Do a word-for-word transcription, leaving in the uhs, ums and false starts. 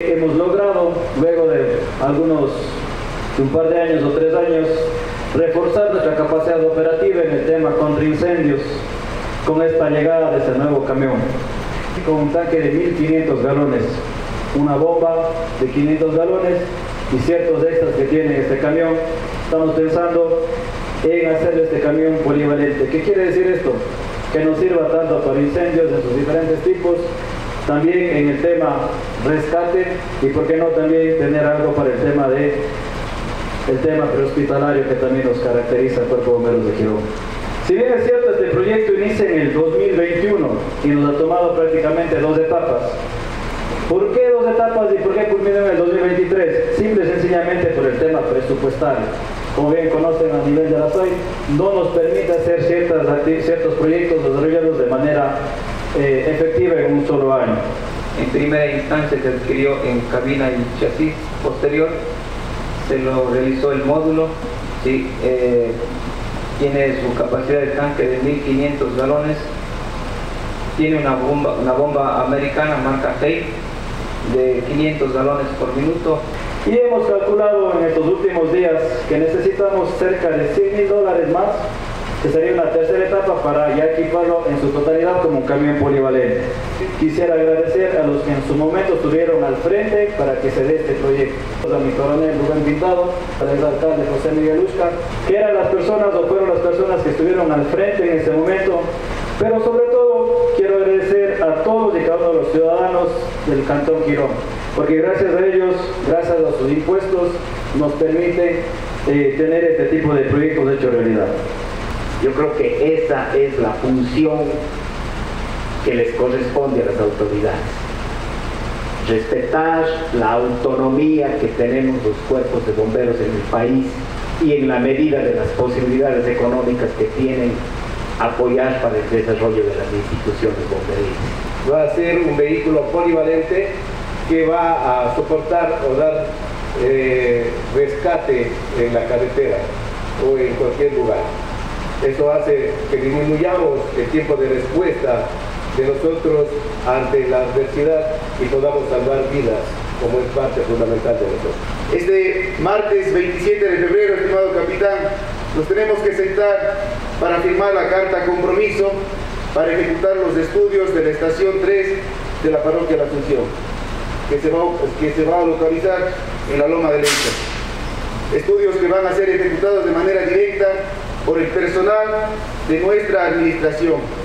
Hemos logrado, luego de algunos, de un par de años o tres años, reforzar nuestra capacidad operativa en el tema contra incendios con esta llegada de este nuevo camión, con un tanque de mil quinientos galones, una bomba de quinientos galones y ciertos extras que tiene este camión. Estamos pensando en hacer este camión polivalente. ¿Qué quiere decir esto? Que nos sirva tanto para incendios de sus diferentes tipos, también en el tema rescate y por qué no también tener algo para el tema de el tema prehospitalario que también nos caracteriza el Cuerpo de Bomberos de Girón. Si bien es cierto, este proyecto inicia en el dos mil veintiuno y nos ha tomado prácticamente dos etapas. ¿Por qué dos etapas y por qué culminó en el dos mil veintitrés? Simple y sencillamente por el tema presupuestario. Como bien conocen, a nivel de la S O I no nos permite hacer ciertas, ciertos proyectos, desarrollarlos de manera Eh, efectiva en un solo año. En primera instancia se adquirió en cabina y chasis posterior, se lo realizó el módulo, ¿sí? eh, tiene su capacidad de tanque de mil quinientos galones, tiene una bomba, una bomba americana marca Hale de quinientos galones por minuto. Y hemos calculado en estos últimos días que necesitamos cerca de cien mil dólares más, que sería una tercera etapa, para ya equiparlo en su totalidad como un camión polivalente. Quisiera agradecer a los que en su momento estuvieron al frente para que se dé este proyecto. A mi coronel Rubén Pintado, al exalcalde José Miguel Luzca, que eran las personas o fueron las personas que estuvieron al frente en ese momento. Pero sobre todo quiero agradecer a todos y cada uno de los ciudadanos del Cantón Girón, porque gracias a ellos, gracias a sus impuestos, nos permite eh, tener este tipo de proyectos hecho realidad. Yo creo que esa es la función que les corresponde a las autoridades. Respetar la autonomía que tenemos los cuerpos de bomberos en el país y, en la medida de las posibilidades económicas que tienen, apoyar para el desarrollo de las instituciones bomberiles. Va a ser un vehículo polivalente que va a soportar o dar eh, rescate en la carretera o en cualquier lugar. Eso hace que disminuyamos el tiempo de respuesta de nosotros ante la adversidad y podamos salvar vidas, como es parte fundamental de nosotros. Este martes veintisiete de febrero, estimado capitán, nos tenemos que sentar para firmar la carta compromiso para ejecutar los estudios de la estación tres de la parroquia La Asunción, que se va, que se va a localizar en la Loma del Inca. Estudios que van a ser ejecutados de manera directa por el personal de nuestra administración.